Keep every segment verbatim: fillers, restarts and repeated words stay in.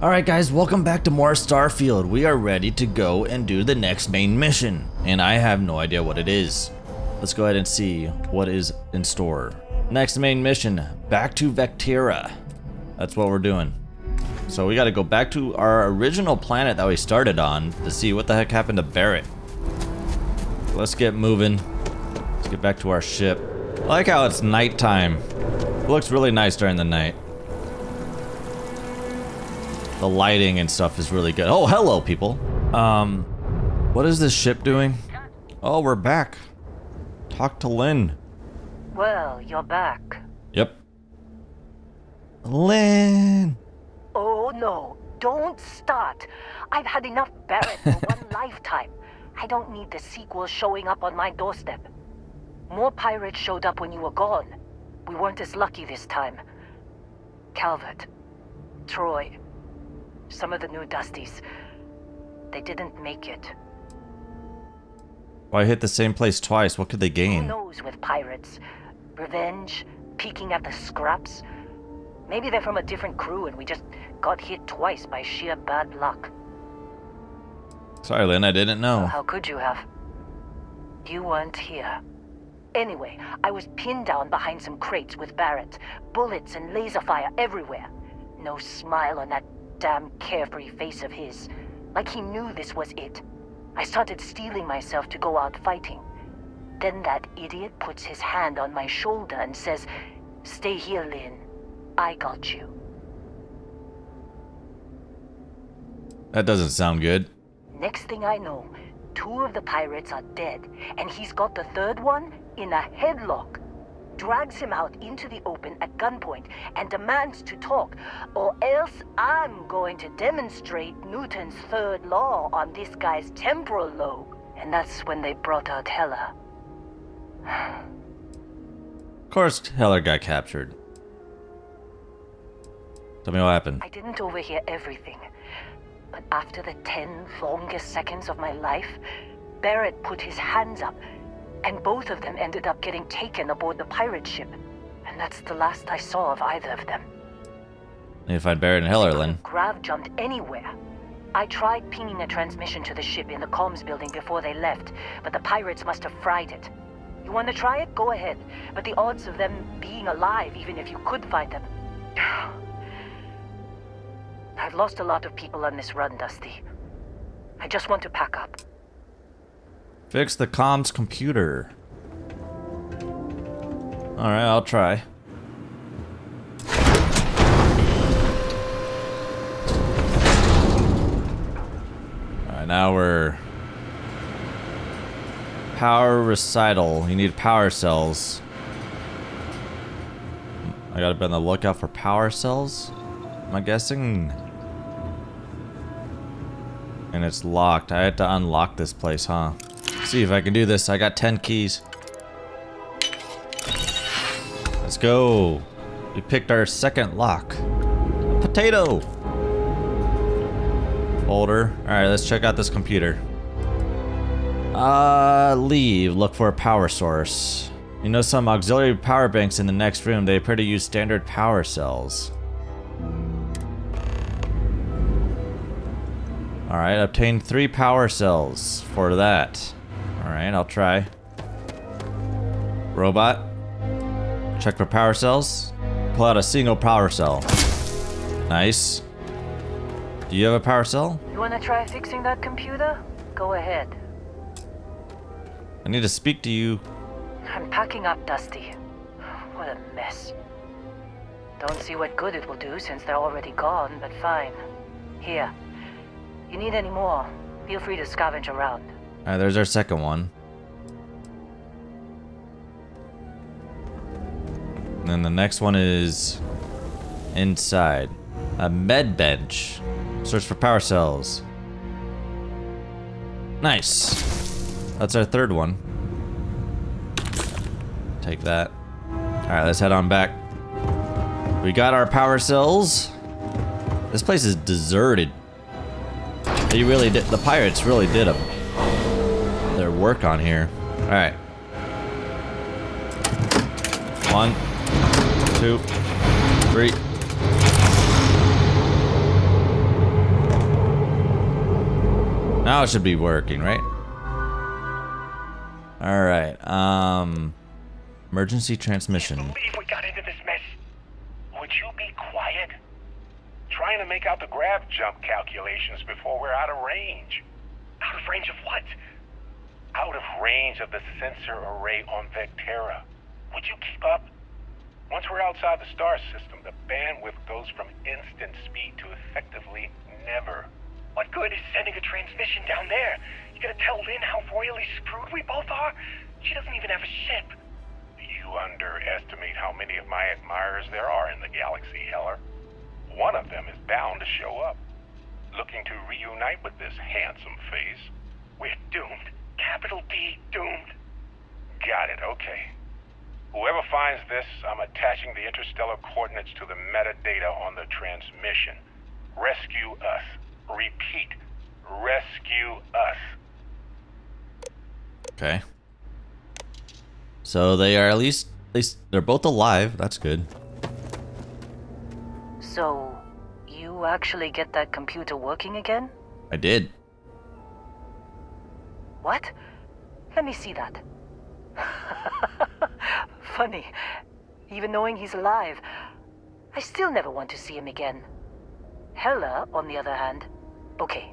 Alright guys, welcome back to more Starfield. We are ready to go and do the next main mission. And I have no idea what it is. Let's go ahead and see what is in store. Next main mission, back to Vectera. That's what we're doing. So we gotta go back to our original planet that we started on to see what the heck happened to Barrett. Let's get moving. Let's get back to our ship. I like how it's nighttime. It looks really nice during the night. The lighting and stuff is really good. Oh, hello, people. Um, what is this ship doing? Oh, we're back. Talk to Lynn. Well, you're back. Yep. Lynn. Oh no, don't start. I've had enough Barrett for one lifetime. I don't need the sequel showing up on my doorstep. More pirates showed up when you were gone. We weren't as lucky this time. Calvert, Troy, some of the new Dusties, they didn't make it. Why hit the same place twice? What could they gain? Who knows with pirates? Revenge? Peeking at the scraps? Maybe they're from a different crew and we just got hit twice by sheer bad luck. Sorry, Lynn, I didn't know. Well, how could you have? You weren't here. Anyway, I was pinned down behind some crates with Barrett. Bullets and laser fire everywhere. No smile on that damn carefree face of his. Like he knew this was it. I started steeling myself to go out fighting. Then that idiot puts his hand on my shoulder and says, "Stay here, Lynn. I got you." That doesn't sound good. Next thing I know, two of the pirates are dead, and he's got the third one in a headlock. Drags him out into the open at gunpoint and demands to talk, or else I'm going to demonstrate Newton's third law on this guy's temporal lobe. And that's when they brought out Heller. Of course Heller got captured. Tell me what happened. I didn't overhear everything, but after the ten longest seconds of my life, Barrett put his hands up, and both of them ended up getting taken aboard the pirate ship. And that's the last I saw of either of them. You find Barrett and Heller, Lynn. Grav jumped anywhere. I tried pinging a transmission to the ship in the comms building before they left, but the pirates must have fried it. You want to try it? Go ahead. But the odds of them being alive, even if you could find them... I've lost a lot of people on this run, Dusty. I just want to pack up. Fix the comms computer. Alright, I'll try. Alright, now we're... Power recital. You need power cells. I gotta be on the lookout for power cells? Am I guessing? And it's locked. I had to unlock this place, huh? See if I can do this. I got ten keys. Let's go. We picked our second lock. Potato. Folder. All right, let's check out this computer. Uh, leave. Look for a power source. You know, some auxiliary power banks in the next room. They appear to use standard power cells. All right, obtain three power cells for that. All right, I'll try. Robot. Check for power cells. Pull out a single power cell. Nice. Do you have a power cell? You want to try fixing that computer? Go ahead. I need to speak to you. I'm packing up, Dusty. What a mess. Don't see what good it will do since they're already gone, but fine. Here. You need any more? Feel free to scavenge around. All right, there's our second one. And then the next one is inside. A med bench. Search for power cells. Nice. That's our third one. Take that. All right, let's head on back. We got our power cells. This place is deserted. They really did. The pirates really did them. Their work on here. All right. One, two, three. Now it should be working, right? All right. Um, emergency transmission. I can't believe we got into this mess. Would you be quiet? Trying to make out the grab jump calculations before we're out of range. Out of range of what? Out of range of the sensor array on Vectera. Would you keep up? Once we're outside the star system, the bandwidth goes from instant speed to effectively never. What good is sending a transmission down there? You gonna tell Lynn how royally screwed we both are? She doesn't even have a ship. You underestimate how many of my admirers there are in the galaxy, Heller. One of them is bound to show up, looking to reunite with this handsome face. We're doomed. Capital D, doomed. Got it, okay. Whoever finds this, I'm attaching the interstellar coordinates to the metadata on the transmission. Rescue us. Repeat. Rescue us. Okay. So they are at least, at least they're both alive. That's good. So you actually get that computer working again? I did. What? Let me see that. Funny, even knowing he's alive, I still never want to see him again. Heller, on the other hand, okay,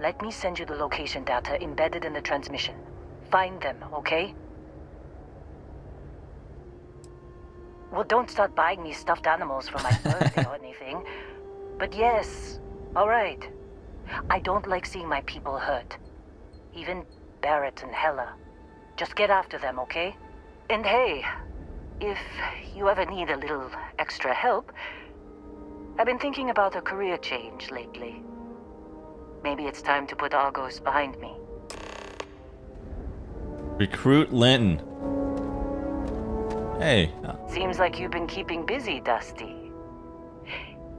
let me send you the location data embedded in the transmission. Find them, okay? Well, don't start buying me stuffed animals for my birthday or anything. But yes, all right. I don't like seeing my people hurt. Even Barrett and Heller. Just get after them, okay? And hey, if you ever need a little extra help, I've been thinking about a career change lately. Maybe it's time to put Argos behind me. Recruit Linton. Hey. Seems like you've been keeping busy, Dusty.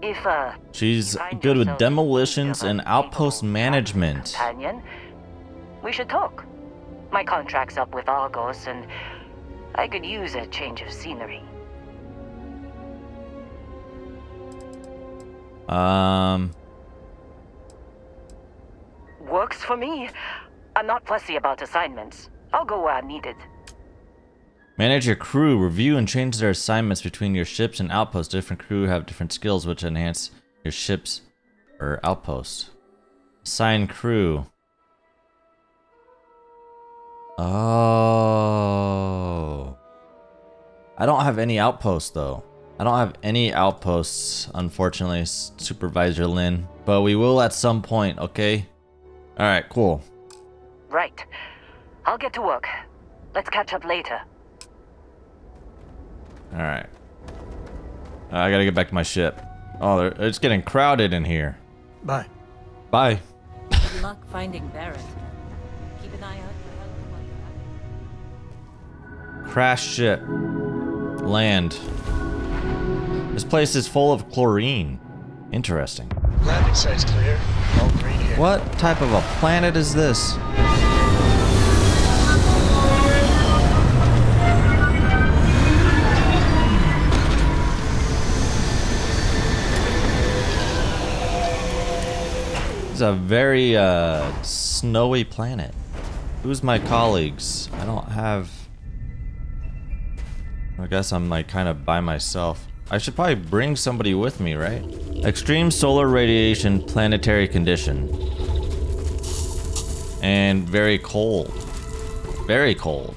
If uh she's good with demolitions and outpost management. Companion, we should talk. My contract's up with Argos and I could use a change of scenery. Um. Works for me. I'm not fussy about assignments. I'll go where I'm needed. Manage your crew. Review and change their assignments between your ships and outposts. Different crew have different skills which enhance your ships or outposts. Assign crew. Oh. I don't have any outposts though. I don't have any outposts, unfortunately, Supervisor Lynn. But we will at some point, okay? Alright, cool. Right. I'll get to work. Let's catch up later. Alright. Uh, I gotta get back to my ship. Oh, it's getting crowded in here. Bye. Bye. Good luck finding Barrett. Keep an eye out for help. Crash ship. Land. This place is full of chlorine. Interesting. Landing site's clear. All green here. What type of a planet is this? It's a very uh, snowy planet. Who's my colleagues? I don't have... I guess I'm like kind of by myself. I should probably bring somebody with me, right? Extreme solar radiation, planetary condition. And very cold. Very cold.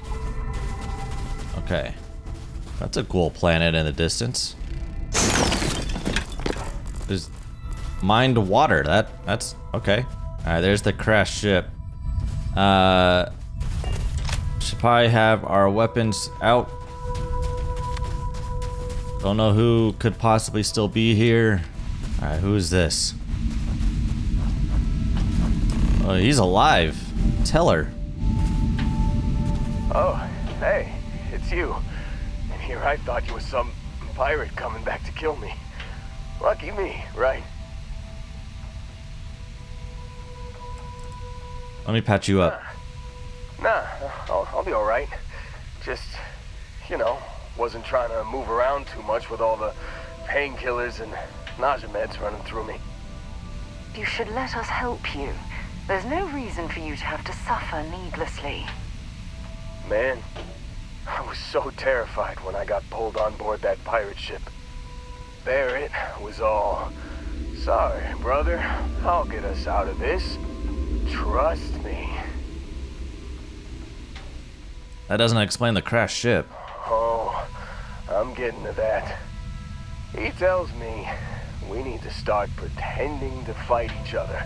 Okay. That's a cool planet in the distance. There's mined water. That that's okay. Alright, there's the crash ship. Uh should probably have our weapons out. Don't know who could possibly still be here. Alright, who is this? Oh, he's alive. Tell her. Oh, hey, it's you. And here I thought you was some pirate coming back to kill me. Lucky me, right? Let me patch you up. Nah, nah I'll, I'll be alright. Just, you know... Wasn't trying to move around too much with all the painkillers and nausea meds running through me. You should let us help you. There's no reason for you to have to suffer needlessly. Man, I was so terrified when I got pulled on board that pirate ship. Barrett was all, sorry, brother, I'll get us out of this. Trust me. That doesn't explain the crashed ship. Oh, I'm getting to that. He tells me we need to start pretending to fight each other.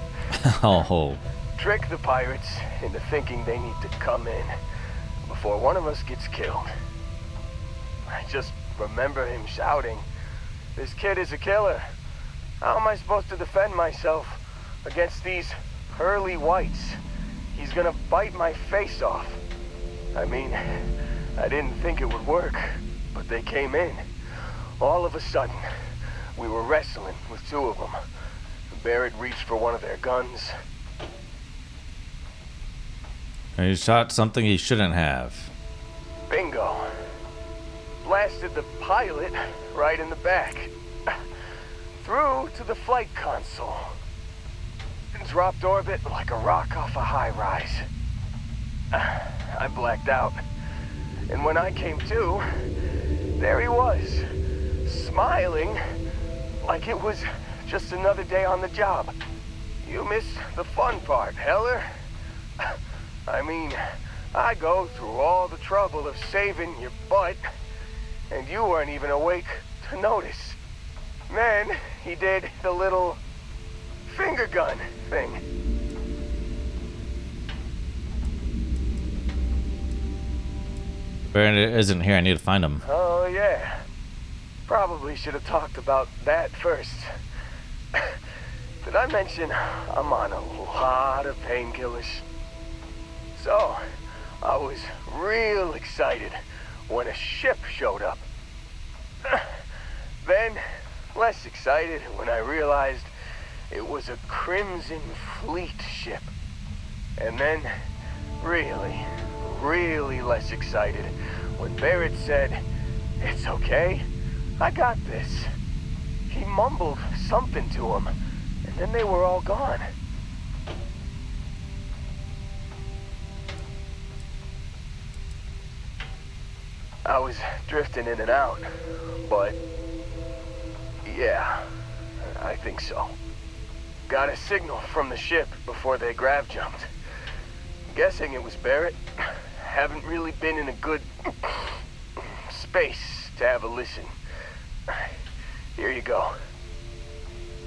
Oh. Trick the pirates into thinking they need to come in before one of us gets killed. I just remember him shouting, "This kid is a killer. How am I supposed to defend myself against these pearly whites? He's gonna bite my face off." I mean, I didn't think it would work, but they came in. All of a sudden, we were wrestling with two of them. Barrett reached for one of their guns. And he shot something he shouldn't have. Bingo. Blasted the pilot right in the back. Through to the flight console. And dropped orbit like a rock off a high-rise. I blacked out. And when I came to, there he was. Smiling like it was just another day on the job. You miss the fun part, Heller. I mean, I go through all the trouble of saving your butt, and you weren't even awake to notice. Then he did the little finger gun thing. Barrett isn't here. I need to find him. Oh, yeah. Probably should have talked about that first. Did I mention I'm on a lot of painkillers? So, I was real excited when a ship showed up. Then, less excited when I realized it was a Crimson Fleet ship. And then, really, really less excited when Barrett said, "It's okay. I got this." He mumbled something to him, and then they were all gone. I was drifting in and out, but yeah, I think so. Got a signal from the ship before they grav jumped. Guessing it was Barrett. Haven't really been in a good space to have a listen. Here you go.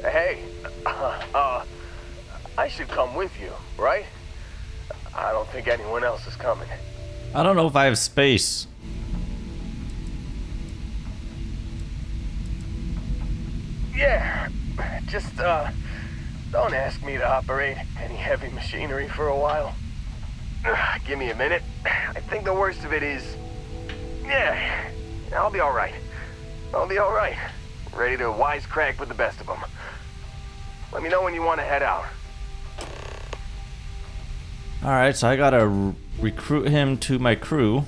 Hey, uh, uh, I should come with you, right? I don't think anyone else is coming. I don't know if I have space. Yeah, just uh, don't ask me to operate any heavy machinery for a while. Uh, give me a minute. I think the worst of it is, yeah, I'll be all right. I'll be all right. Ready to wisecrack with the best of them. Let me know when you want to head out. All right, so I gotta recruit him to my crew.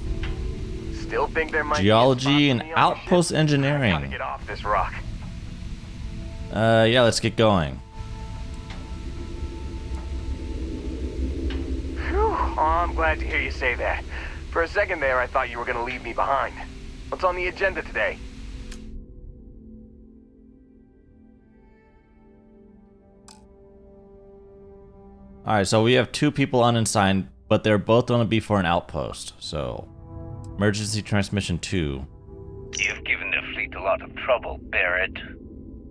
Still think there might geology be and outpost engineering. I gotta get off this rock. Uh, yeah, let's get going. Whew, oh, I'm glad to hear you say that. For a second there, I thought you were gonna leave me behind. What's on the agenda today? Alright, so we have two people unassigned, but they're both going to be for an outpost, so... Emergency Transmission two. You've given the fleet a lot of trouble, Barrett.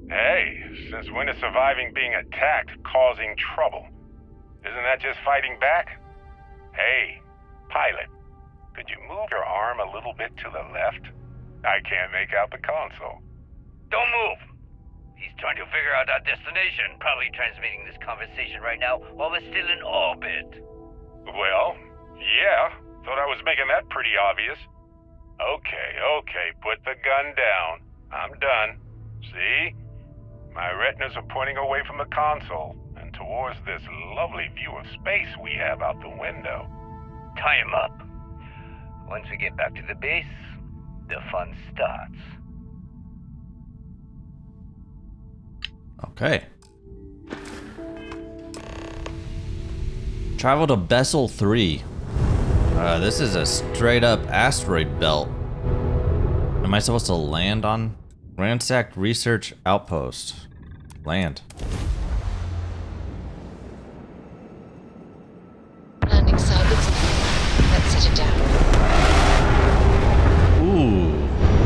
Hey, since when is surviving being attacked causing trouble? Isn't that just fighting back? Hey, pilot, could you move your arm a little bit to the left? I can't make out the console. Don't move! He's trying to figure out our destination. Probably transmitting this conversation right now while we're still in orbit. Well, yeah. Thought I was making that pretty obvious. Okay, okay. Put the gun down. I'm done. See? My retinas are pointing away from the console and towards this lovely view of space we have out the window. Tie him up. Once we get back to the base, the fun starts. Okay. Travel to Bessel three. Uh, this is a straight up asteroid belt. Am I supposed to land on? Ransack Research Outpost. Land. Landing side looks good. Let's set it down. Ooh.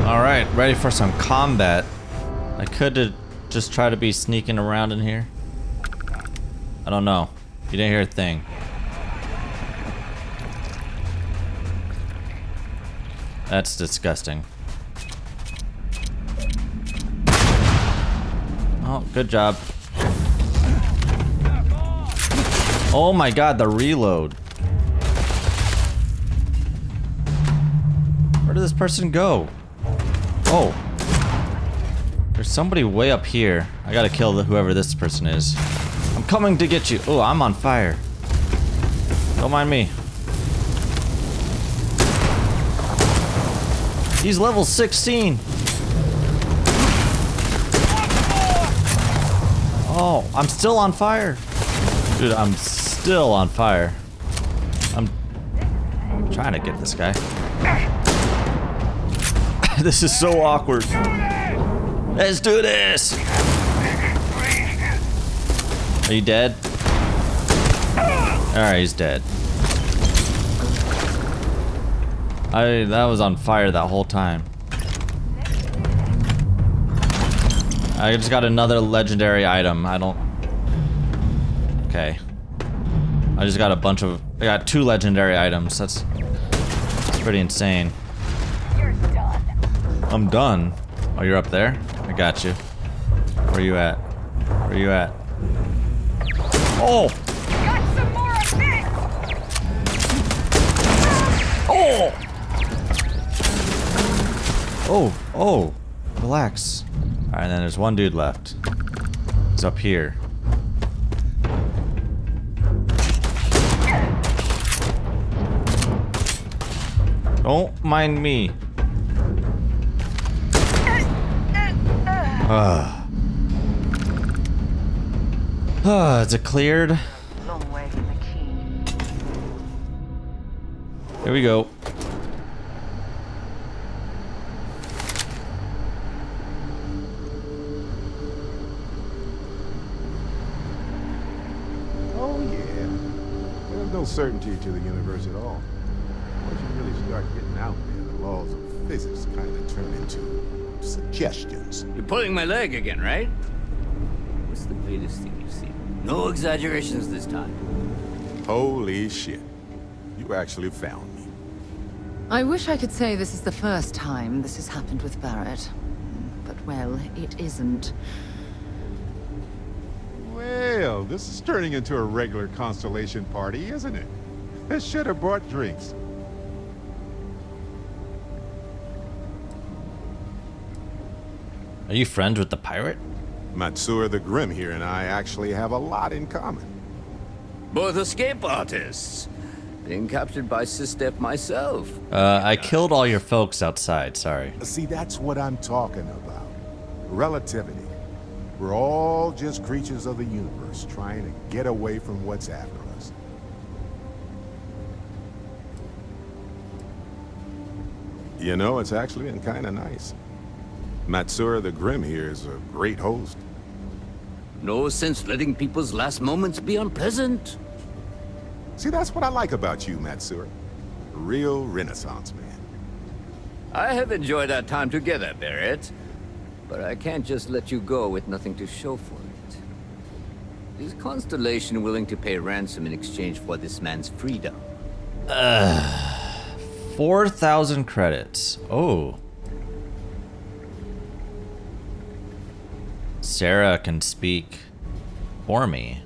Alright, ready for some combat. I could just try to be sneaking around in here. I don't know. You didn't hear a thing. That's disgusting. Oh, good job. Oh my god, the reload. Where did this person go? Oh. There's somebody way up here. I gotta kill the, whoever this person is. I'm coming to get you. Oh, I'm on fire. Don't mind me. He's level sixteen. Oh, I'm still on fire. Dude, I'm still on fire. I'm trying to get this guy. This is so awkward. Let's do this. Are you dead? All right, he's dead. I that was on fire that whole time. I just got another legendary item. I don't... Okay. I just got a bunch of... I got two legendary items. That's, that's pretty insane. You're done. I'm done. Oh, you're up there? I got you. Where you at? Where you at? Oh! Got some more of this. Oh! Oh, oh. Relax. Alright, then there's one dude left. He's up here. Don't mind me. Ah. Ah, is it cleared? Long way from the key. Here we go. Certainty to the universe at all. Once you really start getting out there, the laws of physics kind of turn into suggestions. You're pulling my leg again, right? What's the latest thing you've seen? No exaggerations this time. Holy shit. You actually found me. I wish I could say this is the first time this has happened with Barrett. But, well, it isn't. Well, this is turning into a regular Constellation party, isn't it? I should have brought drinks. Are you friends with the pirate? Matsura the Grim here and I actually have a lot in common. Both escape artists. Being captured by Sistep myself. Uh, I killed all your folks outside, sorry. See, that's what I'm talking about. Relativity. We're all just creatures of the universe, trying to get away from what's after us. You know, it's actually been kind of nice. Matsura the Grim here is a great host. No sense letting people's last moments be unpleasant. See, that's what I like about you, Matsura. A real Renaissance man. I have enjoyed our time together, Barrett. But I can't just let you go with nothing to show for it. Is Constellation willing to pay ransom in exchange for this man's freedom? Uh, four thousand credits. Oh. Sarah can speak for me.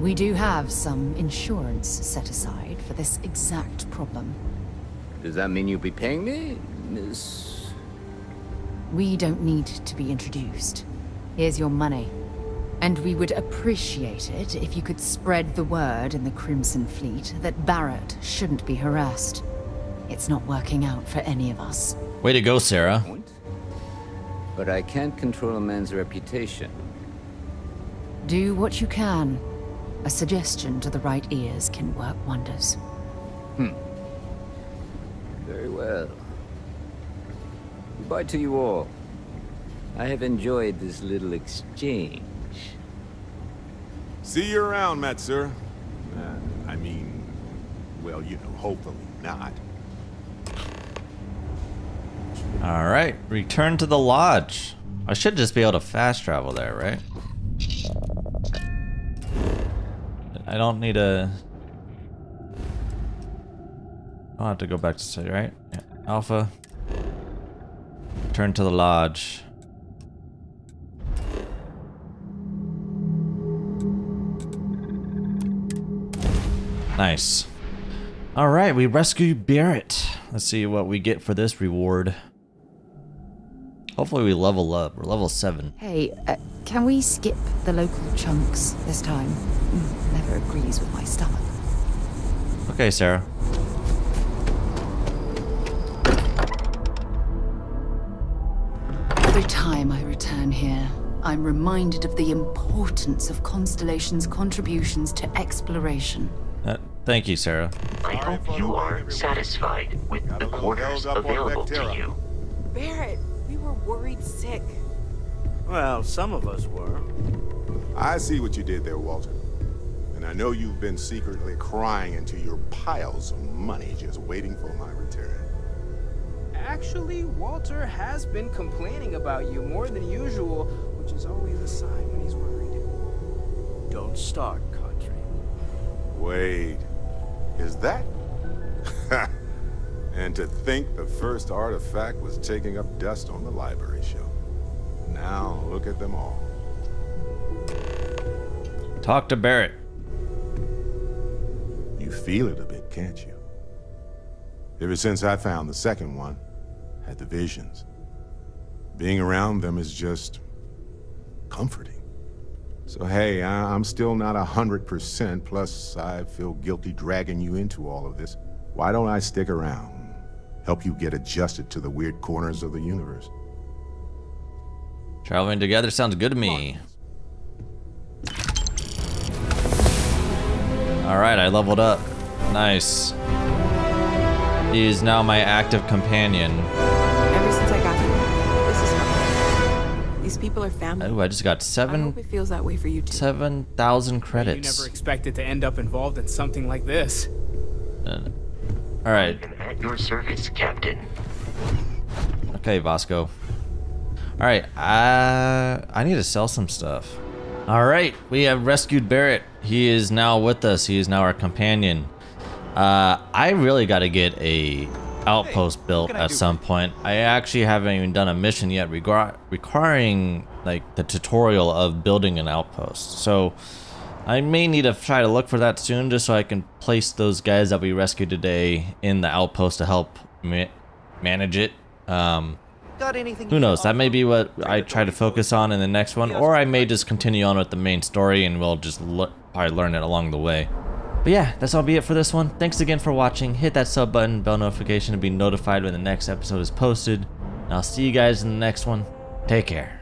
We do have some insurance set aside for this exact problem. Does that mean you'll be paying me? Miss... We don't need to be introduced. Here's your money. And we would appreciate it if you could spread the word in the Crimson Fleet that Barrett shouldn't be harassed. It's not working out for any of us. Way to go, Sarah. But I can't control a man's reputation. Do what you can. A suggestion to the right ears can work wonders. Hmm. Very well. Goodbye to you all. I have enjoyed this little exchange. See you around, Matsura. Uh, I mean, well, you know, hopefully not. All right, return to the lodge. I should just be able to fast travel there, right? I don't need a... I'll have to go back to city, right? Yeah. Alpha. Return to the lodge. Nice. All right, we rescued Barrett. Let's see what we get for this reward. Hopefully we level up. We're level seven. Hey, uh, can we skip the local chunks this time? Never agrees with my stomach. Okay, Sarah. Every time I return here, I'm reminded of the importance of Constellation's contributions to exploration. Uh, thank you, Sarah. I hope you are satisfied with the quarters available to you. Barrett! We were worried sick. Well, some of us were. I see what you did there, Walter. And I know you've been secretly crying into your piles of money just waiting for my return. Actually, Walter has been complaining about you more than usual, which is always a sign when he's worried. Don't start, country. Wait. Is that? Ha! And to think the first artifact was taking up dust on the library shelf. Now look at them all. Talk to Barrett. You feel it a bit, can't you? Ever since I found the second one, had the visions. Being around them is just comforting. So hey, I I'm still not a hundred percent, plus I feel guilty dragging you into all of this. Why don't I stick around? Help you get adjusted to the weird corners of the universe. Traveling together sounds good to me. Alright, I leveled up. Nice. He is now my active companion. Ever since I got here, this is family. These people are family. Oh, I just got seven. I hope it feels that way for you too. Seven thousand credits. You never expected to end up involved in something like this. Uh, all right. At your service, Captain. Okay, Bosco. All right, I I need to sell some stuff. All right, we have rescued Barrett. He is now with us. He is now our companion. Uh, I really got to get a outpost built at some point. I actually haven't even done a mission yet requ requiring like the tutorial of building an outpost. So. I may need to try to look for that soon, just so I can place those guys that we rescued today in the outpost to help ma manage it. Um, Got anything who knows? That may be what I try to focus on in the next one, or I may just continue on with the main story and we'll just look, probably learn it along the way. But yeah, that's all be it for this one. Thanks again for watching. Hit that sub button, bell notification to be notified when the next episode is posted. And I'll see you guys in the next one. Take care.